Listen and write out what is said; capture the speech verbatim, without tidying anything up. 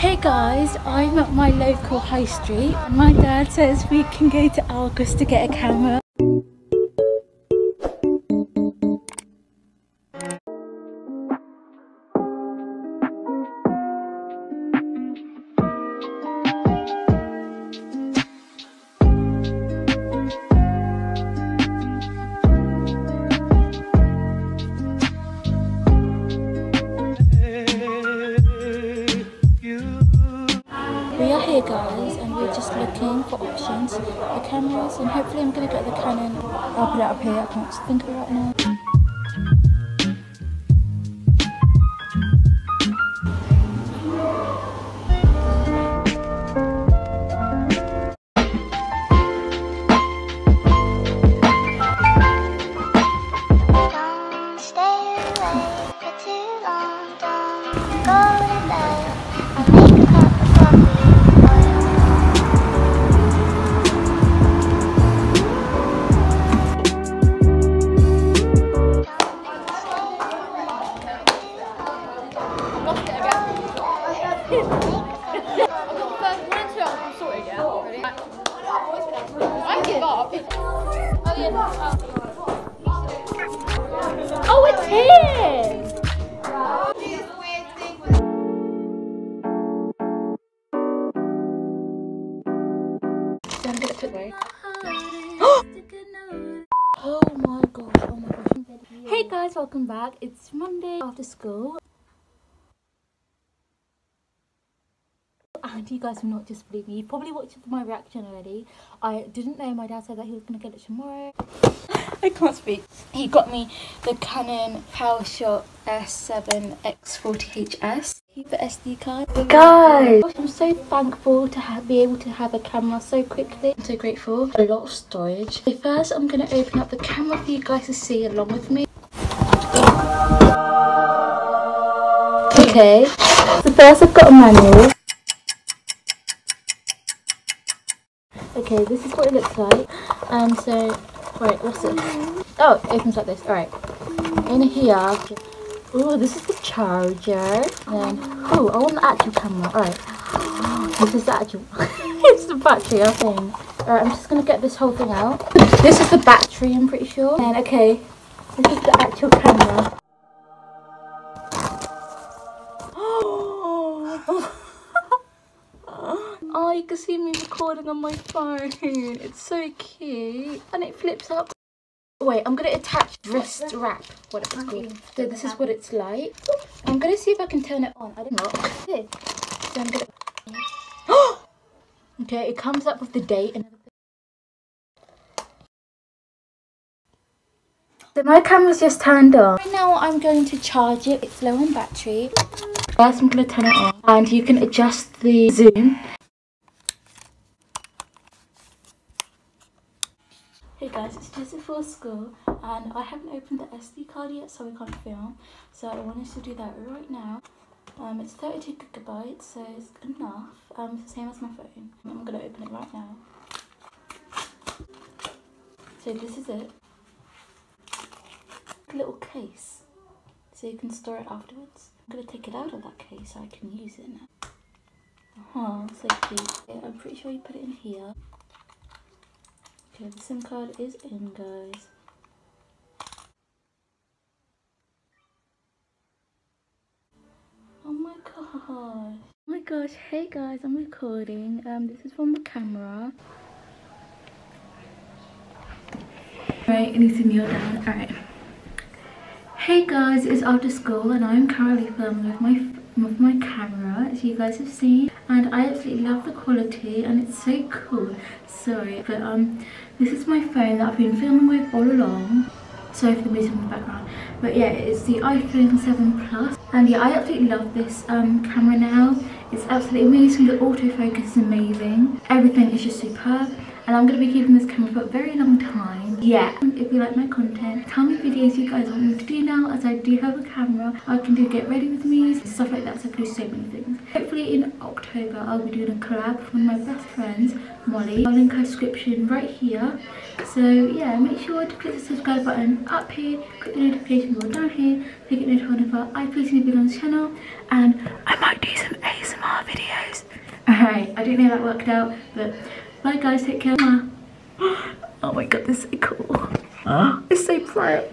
Hey guys, I'm at my local high street and my dad says we can go to Argos to get a camera. Hey guys, and we're just looking for options for cameras, and hopefully I'm going to get the Canon. I'll put it up here, I can't think of it right now. Oh, it's here! Oh my gosh, oh my gosh. Hey guys, welcome back. It's Monday after school. And you guys will not just believe me. You've probably watched my reaction already. I didn't know my dad said that he was going to get it tomorrow. I can't speak. He got me the Canon PowerShot S seven X forty H S. The S D card. Guys! I'm so thankful to have, be able to have a camera so quickly. I'm so grateful. A lot of storage. So first I'm going to open up the camera for you guys to see along with me. Okay. So first I've got a manual. Okay, this is what it looks like. Um, so, right, what's it? Oh, it opens like this. Alright. In here. Oh, this is the charger. Then, oh, I want the actual camera. Alright. This is the actual. It's the battery, I think. Alright, I'm just going to get this whole thing out. This is the battery, I'm pretty sure. And, okay, this is the actual camera. Oh, you can see me recording on my phone. It's so cute. And it flips up. Wait, I'm going to attach wrist wrap. What it's called. So this is what it's like. I'm going to see if I can turn it on. I don't know. So I'm going to... Okay, it comes up with the date. And... So my camera's just turned on. Right now I'm going to charge it. It's low on battery. First I'm going to turn it on. And you can adjust the zoom. Hey guys, it's just before school and I haven't opened the S D card yet, so we can't film. So I wanted to do that right now. Um, it's thirty-two gigabytes, so it's good enough. Um, it's the same as my phone. I'm going to open it right now. So this is it. A little case, so you can store it afterwards. I'm going to take it out of that case so I can use it now. Uh-huh, so cute. Yeah, I'm pretty sure you put it in here. Okay, the SIM card is in, guys. Oh my gosh. Oh my gosh, hey guys, I'm recording. Um, this is from the camera. Right, I need to kneel down. Alright. Hey guys, it's after school and I'm currently filming with my, with my camera, as you guys have seen. And I absolutely love the quality and it's so cool. Sorry, but um, this is my phone that I've been filming with all along. Sorry for the music in the background. But yeah, it's the iPhone seven Plus. And yeah, I absolutely love this um, camera now. It's absolutely amazing. The autofocus is amazing. Everything is just superb. And I'm going to be keeping this camera for a very long time. Yeah. If you like my content, tell me videos you guys want me to do now, as I do have a camera. I can do get ready with me, stuff like that, so I can do so many things. Hopefully in October I'll be doing a collab with one of my best friends. Molly. I'll link her description right here. So yeah, make sure to click the subscribe button up here, click the notification bell down here, so you get notified whenever I post new videos on this channel, and I might do some A S M R videos. Alright, I don't know how that worked out, but bye guys, take care. Oh my god, this is so cool. Huh? It's so bright.